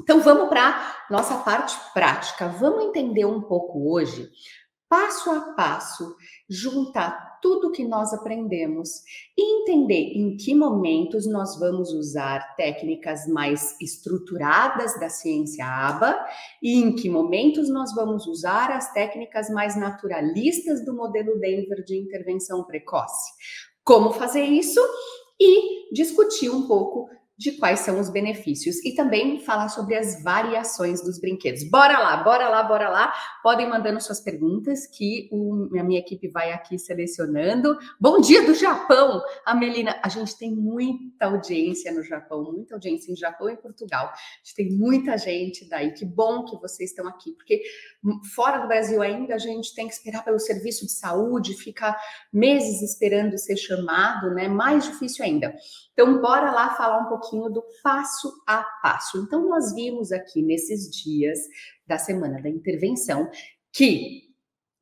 Então, vamos para a nossa parte prática. Vamos entender um pouco hoje, passo a passo, juntar tudo que nós aprendemos e entender em que momentos nós vamos usar técnicas mais estruturadas da ciência ABA e em que momentos nós vamos usar as técnicas mais naturalistas do modelo Denver de intervenção precoce. Como fazer isso? E discutir um pouco de quais são os benefícios e também falar sobre as variações dos brinquedos. Bora lá, bora lá, bora lá. Podem mandando suas perguntas que a minha equipe vai aqui selecionando. Bom dia do Japão, Amelina. A gente tem muita audiência no Japão, muita audiência em Japão e Portugal. A gente tem muita gente daí. Que bom que vocês estão aqui, porque fora do Brasil ainda a gente tem que esperar pelo serviço de saúde, ficar meses esperando ser chamado, né? Mais difícil ainda. Então, bora lá falar um pouquinho do passo a passo. Então, nós vimos aqui nesses dias da semana da intervenção que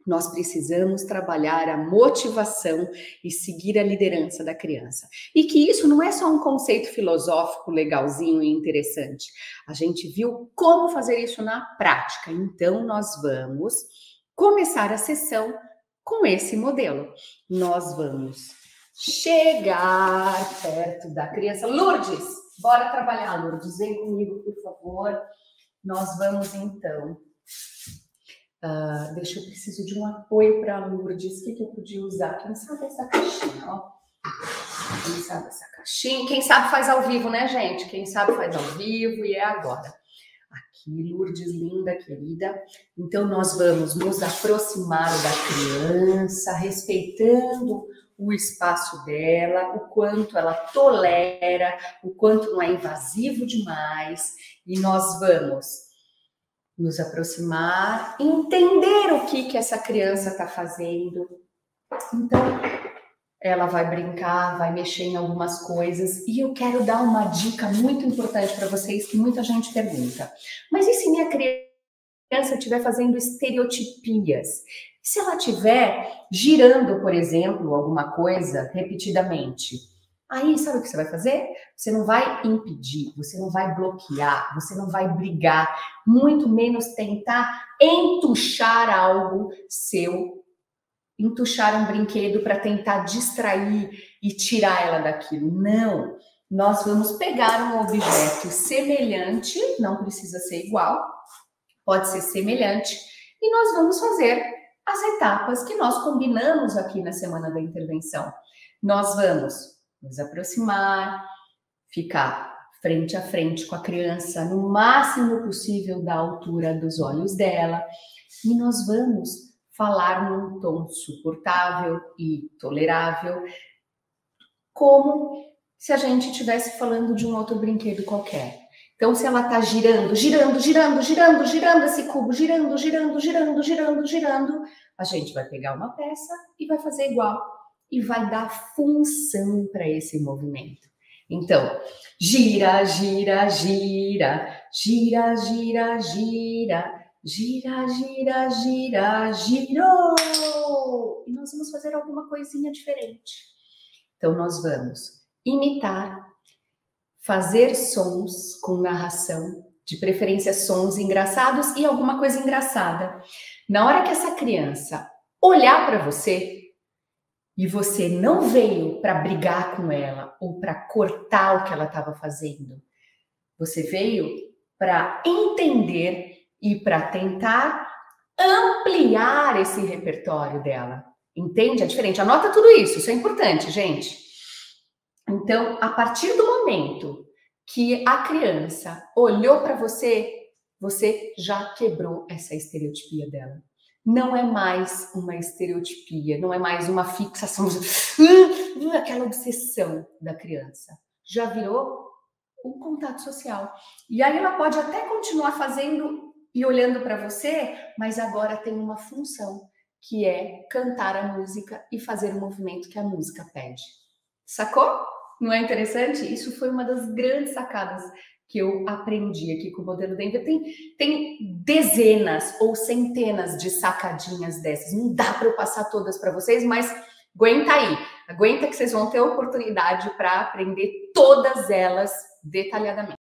nós precisamos trabalhar a motivação e seguir a liderança da criança. E que isso não é só um conceito filosófico legalzinho e interessante. A gente viu como fazer isso na prática. Então, nós vamos começar a sessão com esse modelo. Nós vamos chegar perto da criança. Lourdes, bora trabalhar, Lourdes. Vem comigo, por favor. Nós vamos, então... eu preciso de um apoio para Lourdes. O que eu podia usar? Quem sabe essa caixinha, ó. Quem sabe essa caixinha? Quem sabe faz ao vivo, né, gente? Quem sabe faz ao vivo e é agora. Aqui, Lourdes, linda, querida. Então, nós vamos nos aproximar da criança, respeitando o espaço dela, o quanto ela tolera, o quanto não é invasivo demais. E nós vamos nos aproximar, entender o que essa criança está fazendo. Então, ela vai brincar, vai mexer em algumas coisas. E eu quero dar uma dica muito importante para vocês, que muita gente pergunta. Mas e se minha criança estiver fazendo estereotipias? Se ela estiver girando, por exemplo, alguma coisa repetidamente, aí sabe o que você vai fazer? Você não vai impedir, você não vai bloquear, você não vai brigar, muito menos tentar entuchar algo seu, entuchar um brinquedo para tentar distrair e tirar ela daquilo. Não! Nós vamos pegar um objeto semelhante, não precisa ser igual, pode ser semelhante, e nós vamos fazer as etapas que nós combinamos aqui na semana da intervenção. Nós vamos nos aproximar, ficar frente a frente com a criança, no máximo possível da altura dos olhos dela, e nós vamos falar num tom suportável e tolerável, como se a gente estivesse falando de um outro brinquedo qualquer. Então, se ela está girando, girando, girando, girando, girando esse cubo, girando, girando, girando, girando, girando, a gente vai pegar uma peça e vai fazer igual. E vai dar função para esse movimento. Então, gira, gira, gira, gira, gira, gira, gira, gira, gira, girou! E nós vamos fazer alguma coisinha diferente. Então, nós vamos imitar, fazer sons com narração, de preferência sons engraçados e alguma coisa engraçada. Na hora que essa criança olhar para você e você não veio para brigar com ela ou para cortar o que ela estava fazendo, você veio para entender e para tentar ampliar esse repertório dela. Entende? É diferente. Anota tudo isso é importante, gente. Então, a partir do momento que a criança olhou para você, você já quebrou essa estereotipia dela. Não é mais uma estereotipia, não é mais uma fixação, aquela obsessão da criança. Já virou um contato social. E aí ela pode até continuar fazendo e olhando para você, mas agora tem uma função, que é cantar a música e fazer o movimento que a música pede. Sacou? Não é interessante? Isso foi uma das grandes sacadas que eu aprendi aqui com o modelo Denver. Tem dezenas ou centenas de sacadinhas dessas. Não dá para eu passar todas para vocês, mas aguenta aí. Aguenta que vocês vão ter oportunidade para aprender todas elas detalhadamente.